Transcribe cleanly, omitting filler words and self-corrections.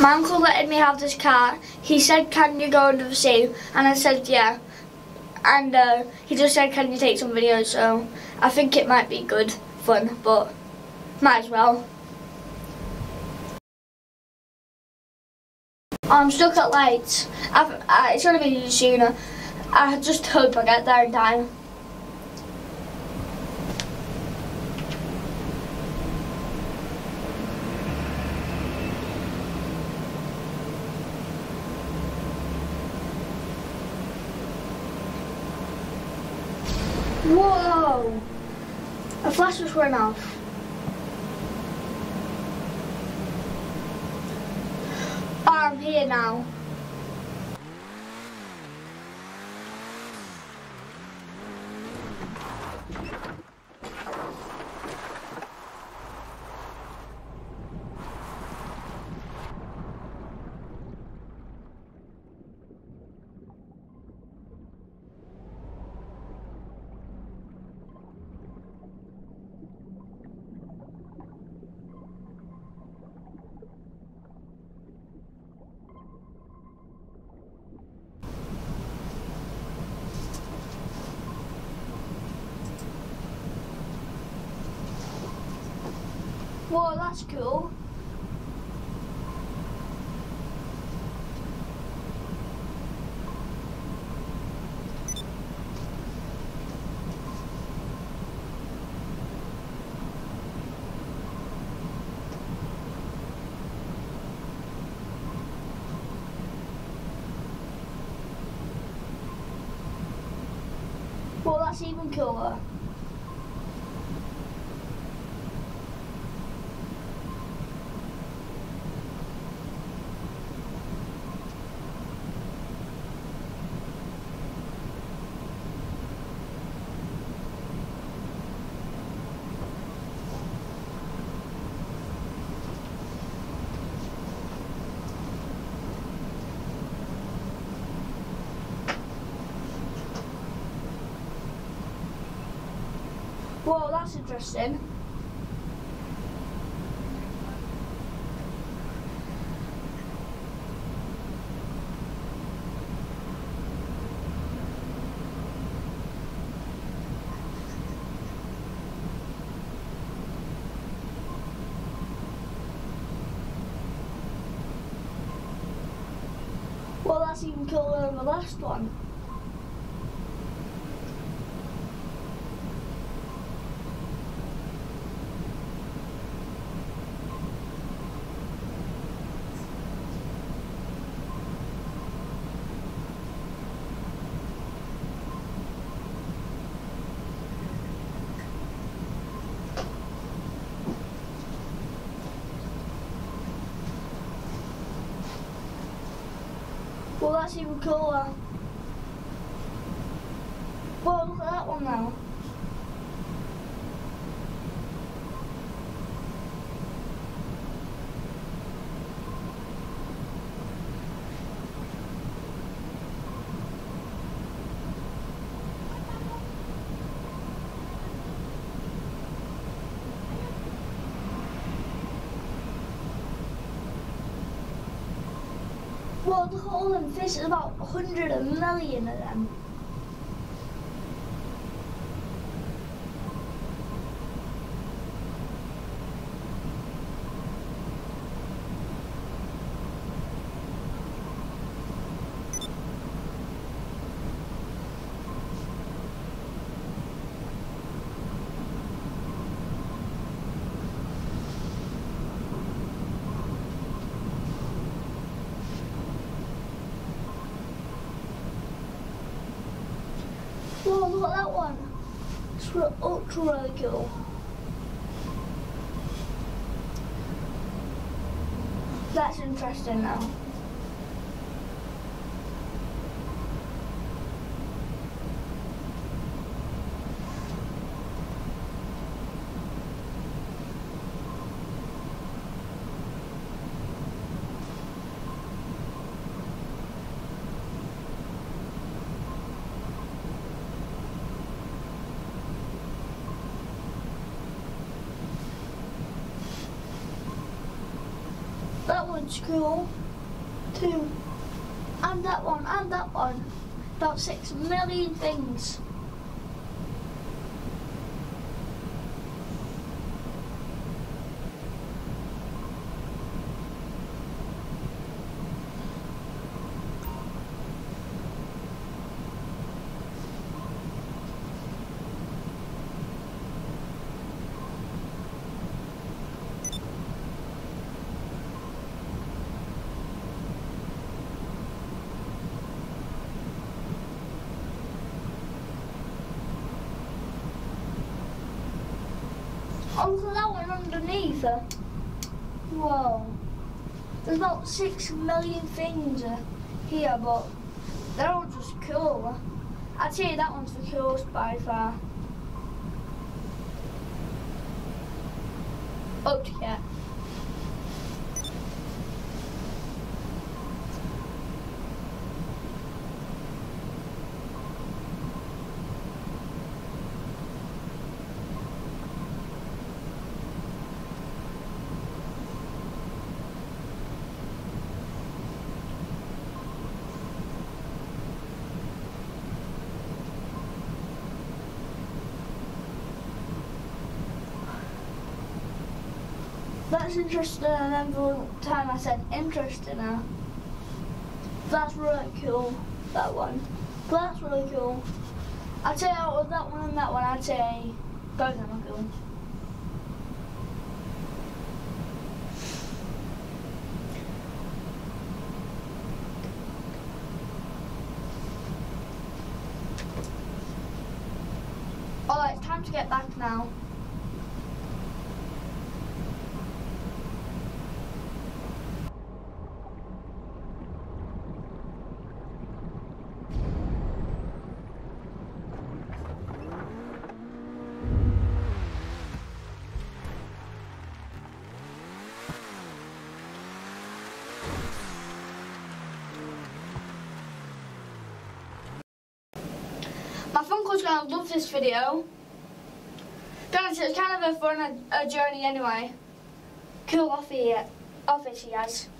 My uncle let me have this car. He said, can you go under the sea? And I said, yeah. And he just said, can you take some videos? So I think it might be good fun, but might as well. I'm stuck at lights. It's going to be sooner. I just hope I get there in time. Whoa! A flash was run off. Oh, I'm here now. Whoa, that's cool. Well, that's even cooler. Whoa, that's interesting. Well, that's even cooler than the last one. Well, that's even cooler. Well, look at that one now. Well, the whole and fish is about 100 million of them. Whoa, look at that one. It's ultra really cool. That's interesting now. That and scroll to, and that one, about 6 million things. Oh, look at that one underneath her. Whoa. There's about 6 million things here, but they're all just cool. I'd say that one's the coolest by far. Up to get. That's interesting, I remember one time I said interesting now. That's really cool, that one. That's really cool. I'd say out of that one and that one, I'd say both of them are cool. Alright, it's time to get back now. My phone call's gonna love this video. To be honest, it's kind of a fun journey anyway. Cool office he has.